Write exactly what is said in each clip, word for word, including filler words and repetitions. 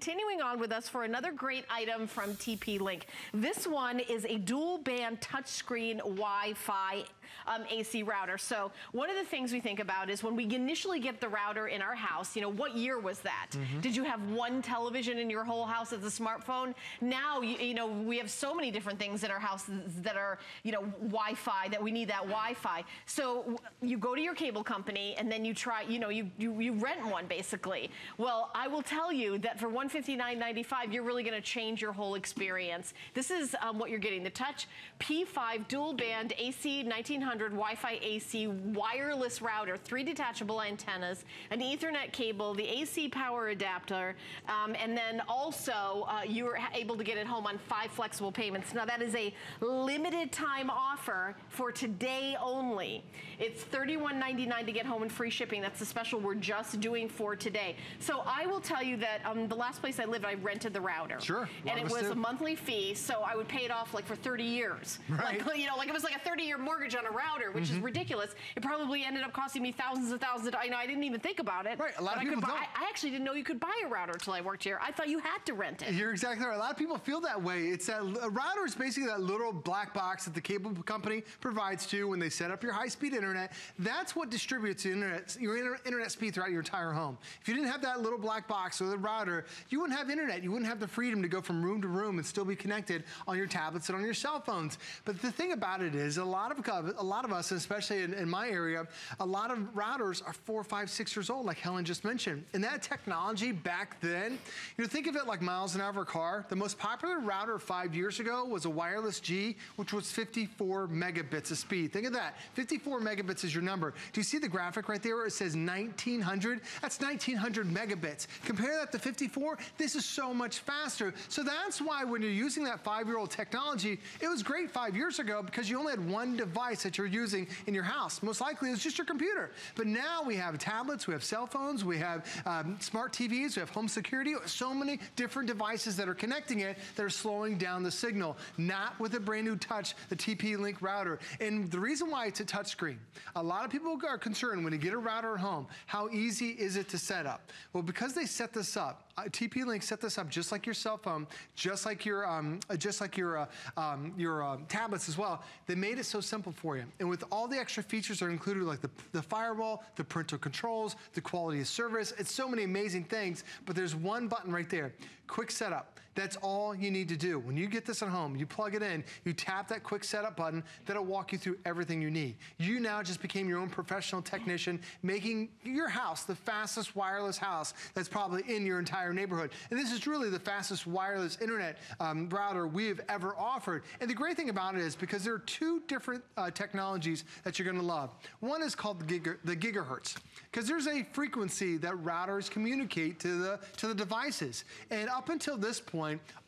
Continuing on with us for another great item from T P Link. This one is a dual band touchscreen Wi-Fi um, A C router. So one of the things we think about is when we initially get the router in our house, you know, what year was that? Mm-hmm. Did you have one television in your whole house as a smartphone? Now, you, you know, we have so many different things in our house that are, you know, Wi-Fi, that we need that Wi-Fi. So you go to your cable company and then you try, you know, you, you, you rent one basically. Well, I will tell you that for one one fifty-nine ninety-five, you're really going to change your whole experience. This is um, what you're getting. The Touch P five dual band A C nineteen hundred Wi-Fi A C wireless router, three detachable antennas, an Ethernet cable, the A C power adapter, um, and then also uh, you are able to get it home on five flexible payments. Now that is a limited time offer for today only. It's thirty-one ninety-nine to get home and free shipping. That's the special we're just doing for today. So I will tell you that um, the last Last place I lived, I rented the router. Sure. And it was too. a monthly fee, so I would pay it off like for thirty years. Right. Like, you know, like it was like a thirty year mortgage on a router, which mm-hmm. is ridiculous. It probably ended up costing me thousands and thousands of dollars. You know, I didn't even think about it. Right. A lot but of I people could buy, don't. I actually didn't know you could buy a router until I worked here. I thought you had to rent it. You're exactly right. A lot of people feel that way. It's that a router is basically that little black box that the cable company provides to you when they set up your high-speed internet. That's what distributes the internet, your internet speed throughout your entire home. If you didn't have that little black box or the router, you wouldn't have internet. You wouldn't have the freedom to go from room to room and still be connected on your tablets and on your cell phones. But the thing about it is, a lot of a lot of us, especially in, in my area, a lot of routers are four, five, six years old, like Helen just mentioned. And that technology back then, you know, think of it like miles an hour of a car. The most popular router five years ago was a wireless G, which was fifty-four megabits of speed. Think of that. fifty-four megabits is your number. Do you see the graphic right there where it says nineteen hundred? That's nineteen hundred megabits. Compare that to fifty-four. This is so much faster. So that's why when you're using that five-year-old technology, it was great five years ago because you only had one device that you're using in your house. Most likely it was just your computer. But now we have tablets, we have cell phones, we have um, smart T Vs, we have home security, so many different devices that are connecting it that are slowing down the signal. Not with a brand new touch, the T P Link router. And the reason why it's a touchscreen, a lot of people are concerned when you get a router at home, how easy is it to set up? Well, because they set this up, Uh, T P Link set this up just like your cell phone, just like your um, just like your uh, um, your uh, tablets as well. They made it so simple for you, and with all the extra features that are included, like the the firewall, the parental controls, the quality of service. It's so many amazing things. But there's one button right there, quick setup. That's all you need to do. When you get this at home, you plug it in, you tap that quick setup button, that'll walk you through everything you need. You now just became your own professional technician, making your house the fastest wireless house that's probably in your entire neighborhood. And this is really the fastest wireless internet um, router we've ever offered. And the great thing about it is because there are two different uh, technologies that you're gonna love. One is called the, giga the gigahertz, because there's a frequency that routers communicate to the, to the devices. And up until this point,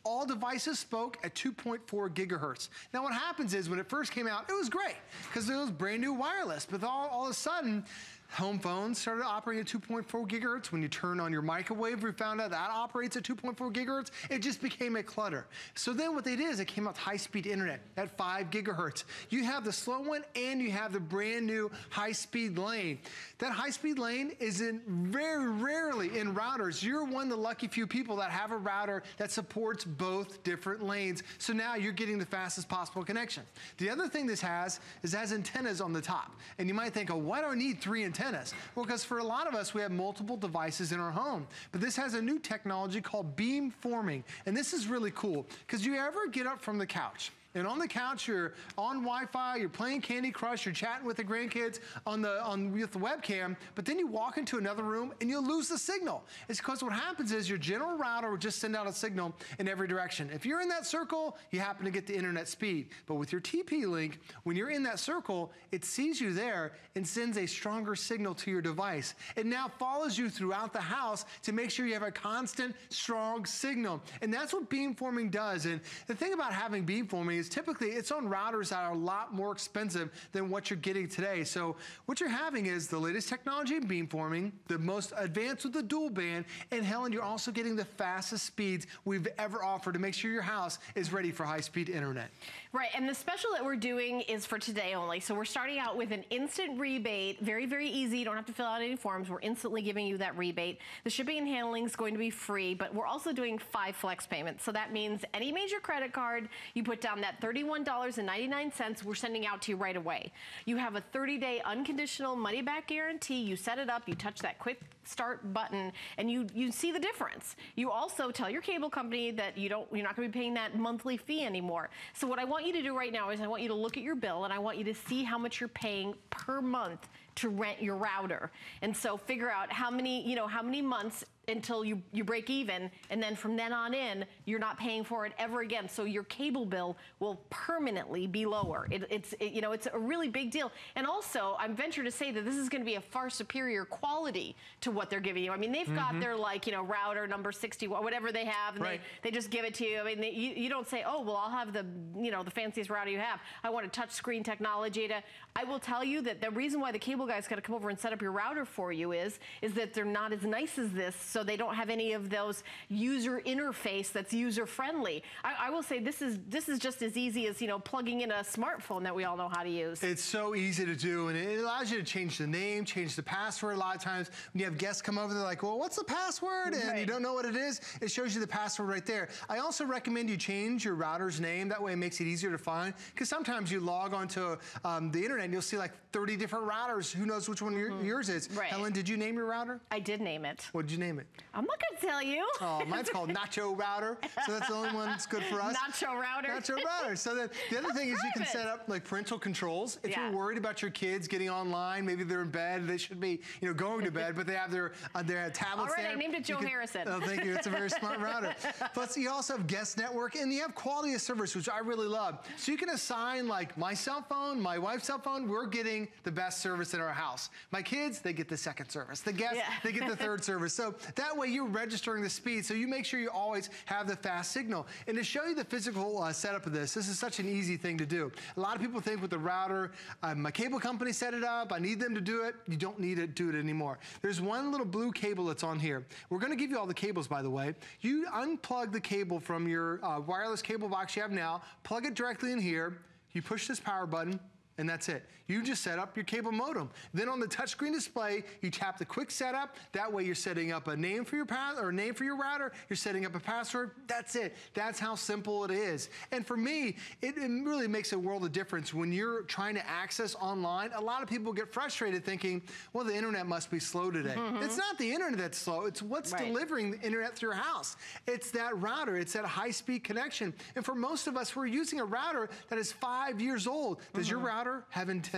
all devices spoke at two point four gigahertz. Now what happens is when it first came out, it was great because it was brand new wireless, but all, all of a sudden, home phones started operating at two point four gigahertz. When you turn on your microwave, we found out that operates at two point four gigahertz. It just became a clutter. So then what they did is it came out with high-speed internet at five gigahertz. You have the slow one and you have the brand new high-speed lane. That high-speed lane is in very rarely in routers. You're one of the lucky few people that have a router that supports both different lanes. So now you're getting the fastest possible connection. The other thing this has is it has antennas on the top. And you might think, oh, why do I need three antennas? Antennas. Well, because for a lot of us, we have multiple devices in our home. But this has a new technology called beamforming. And this is really cool because you ever get up from the couch, and on the couch, you're on Wi-Fi, you're playing Candy Crush, you're chatting with the grandkids on the on with the webcam, but then you walk into another room and you'll lose the signal. It's because what happens is your general router will just send out a signal in every direction. If you're in that circle, you happen to get the internet speed. But with your T P Link, when you're in that circle, it sees you there and sends a stronger signal to your device. It now follows you throughout the house to make sure you have a constant, strong signal. And that's what beamforming does. And the thing about having beamforming is is typically it's on routers that are a lot more expensive than what you're getting today. So what you're having is the latest technology in beamforming, the most advanced with the dual band, and Helen, you're also getting the fastest speeds we've ever offered to make sure your house is ready for high-speed internet. Right, and the special that we're doing is for today only. So we're starting out with an instant rebate, very, very easy. You don't have to fill out any forms. We're instantly giving you that rebate. The shipping and handling is going to be free, but we're also doing five flex payments. So that means any major credit card, you put down that thirty-one ninety-nine, we're sending out to you right away. You have a thirty-day unconditional money-back guarantee. You set it up, you touch that quick start button, and you, you see the difference. You also tell your cable company that you don't, you're not going to be paying that monthly fee anymore. So what I want you to do right now is I want you to look at your bill, and I want you to see how much you're paying per month to rent your router. And so figure out how many, you know, how many months until you, you break even, and then from then on in, you're not paying for it ever again. So your cable bill will permanently be lower. It, it's, it, you know, it's a really big deal. And also, I venture to say that this is gonna be a far superior quality to what they're giving you. I mean, they've mm-hmm. got their, like, you know, router number sixty, whatever they have, and right. they, they just give it to you. I mean, they, you, you don't say, oh, well, I'll have the, you know, the fanciest router you have. I want a touch screen technology to, I will tell you that the reason why the cable guy's gotta come over and set up your router for you is, is that they're not as nice as this, so So they don't have any of those user interface that's user friendly. I, I will say this is this is just as easy as, you know, plugging in a smartphone that we all know how to use. It's so easy to do, and it allows you to change the name, change the password. A lot of times when you have guests come over, they're like, well, what's the password? And right. you don't know what it is. It shows you the password right there. I also recommend you change your router's name. That way it makes it easier to find, because sometimes you log onto um, the internet and you'll see like thirty different routers. Who knows which one mm-hmm. yours is? Right. Helen, did you name your router? I did name it. What did you name it? I'm not gonna tell you. Oh, mine's called Nacho Router, so that's the only one that's good for us. Nacho Router. Nacho Router. So then the other that's thing private. Is you can set up like parental controls. If yeah. you're worried about your kids getting online, maybe they're in bed, they should be, you know, going to bed, but they have their uh, their tablets. All right, there. I named it Joe you can, Harrison. Oh, thank you. It's a very smart router. Plus, you also have guest network, and you have quality of service, which I really love. So you can assign like my cell phone, my wife's cell phone. We're getting the best service in our house. My kids, they get the second service. The guests, yeah. they get the third service. So that way you're registering the speed, so you make sure you always have the fast signal. And to show you the physical uh, setup of this, this is such an easy thing to do. A lot of people think with the router, uh, my cable company set it up, I need them to do it. You don't need to do it anymore. There's one little blue cable that's on here. We're gonna give you all the cables, by the way. You unplug the cable from your uh, wireless cable box you have now, plug it directly in here, you push this power button, and that's it. You just set up your cable modem. Then on the touchscreen display, you tap the quick setup. That way you're setting up a name for your pass or a name for your router. You're setting up a password. That's it. That's how simple it is. And for me, it, it really makes a world of difference when you're trying to access online. A lot of people get frustrated thinking, well, the internet must be slow today. Mm-hmm. It's not the internet that's slow. It's what's right. delivering the internet through your house. It's that router. It's that high-speed connection. And for most of us, we're using a router that is five years old. Does mm-hmm. your router have antennas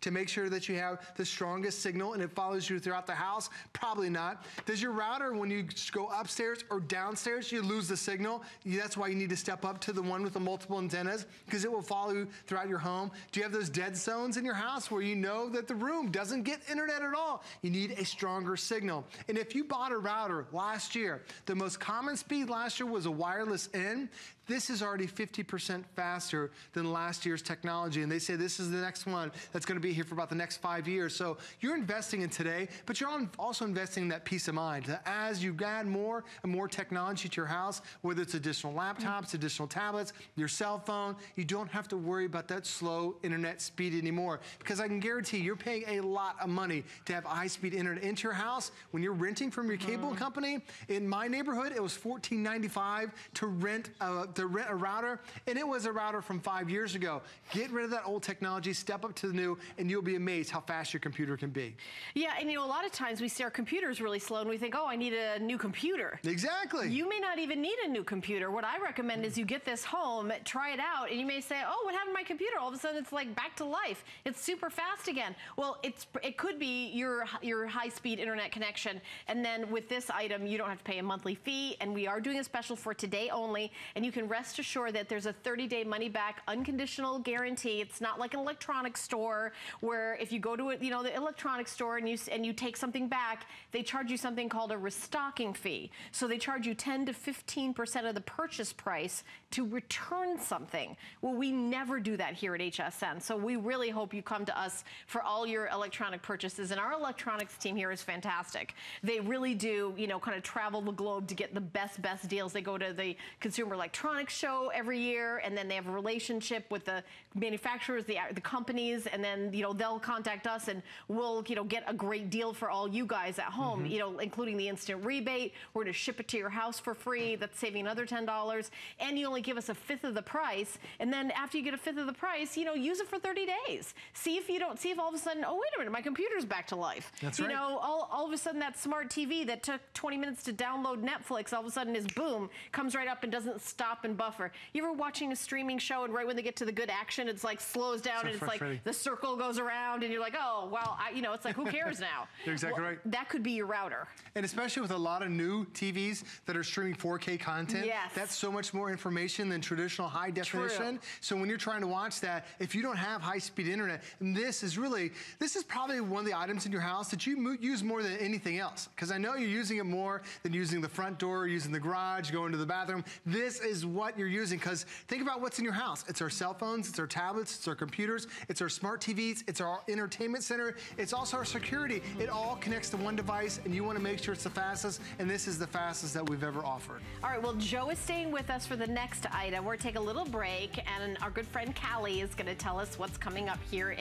to make sure that you have the strongest signal and it follows you throughout the house? Probably not. Does your router, when you go upstairs or downstairs, you lose the signal? That's why you need to step up to the one with the multiple antennas, because it will follow you throughout your home. Do you have those dead zones in your house where you know that the room doesn't get internet at all? You need a stronger signal. And if you bought a router last year, the most common speed last year was a wireless N. This is already fifty percent faster than last year's technology, and they say this is the next one that's gonna be here for about the next five years. So you're investing in today, but you're also investing in that peace of mind. That as you add more and more technology to your house, whether it's additional laptops, additional tablets, your cell phone, you don't have to worry about that slow internet speed anymore, because I can guarantee you're paying a lot of money to have high-speed internet into your house. When you're renting from your cable mm-hmm. company, in my neighborhood, it was fourteen ninety-five to rent a to rent a router, and it was a router from five years ago. Get rid of that old technology, step up to the new, and you'll be amazed how fast your computer can be. Yeah, and you know, a lot of times we see our computers really slow and we think, oh, I need a new computer. Exactly. You may not even need a new computer. What I recommend mm. is you get this home, try it out, and you may say, oh, what happened to my computer? All of a sudden it's like back to life. It's super fast again. Well, it's it could be your, your high-speed internet connection, and then with this item, you don't have to pay a monthly fee, and we are doing a special for today only, and you can can rest assured that there's a thirty day money-back unconditional guarantee. It's not like an electronics store where if you go to a, you know the electronics store and you and you take something back, they charge you something called a restocking fee. So they charge you ten to fifteen percent of the purchase price to return something. Well, we never do that here at H S N. So we really hope you come to us for all your electronic purchases. And our electronics team here is fantastic. They really do, you know, kind of travel the globe to get the best, best deals. They go to the Consumer Electronics Show every year, and then they have a relationship with the manufacturers, the, the companies, and then, you know, they'll contact us and we'll, you know, get a great deal for all you guys at home, mm-hmm. you know, including the instant rebate. We're going to ship it to your house for free. That's saving another ten dollars. And you only give us a fifth of the price, and then after you get a fifth of the price, you know, use it for thirty days. See if you don't, see if all of a sudden, oh, wait a minute, my computer's back to life. That's right. You know, all, all of a sudden that smart T V that took twenty minutes to download Netflix, all of a sudden is boom, comes right up and doesn't stop and buffer. You ever watching a streaming show and right when they get to the good action, it's like slows down so and it's like the circle goes around and you're like, oh, well, I, you know, it's like, who cares now? You're exactly well, right. That could be your router. And especially with a lot of new T Vs that are streaming four K content, yes. that's so much more information than traditional high definition. True. So when you're trying to watch that, if you don't have high-speed internet, and this is really, this is probably one of the items in your house that you mo use more than anything else. Because I know you're using it more than using the front door, using the garage, going to the bathroom. This is what you're using. Because think about what's in your house. It's our cell phones, it's our tablets, it's our computers, it's our smart T Vs, it's our entertainment center, it's also our security. It all connects to one device, and you want to make sure it's the fastest. And this is the fastest that we've ever offered. All right. Well, Joe is staying with us for the next item. We're going to take a little break, and our good friend Callie is going to tell us what's coming up here.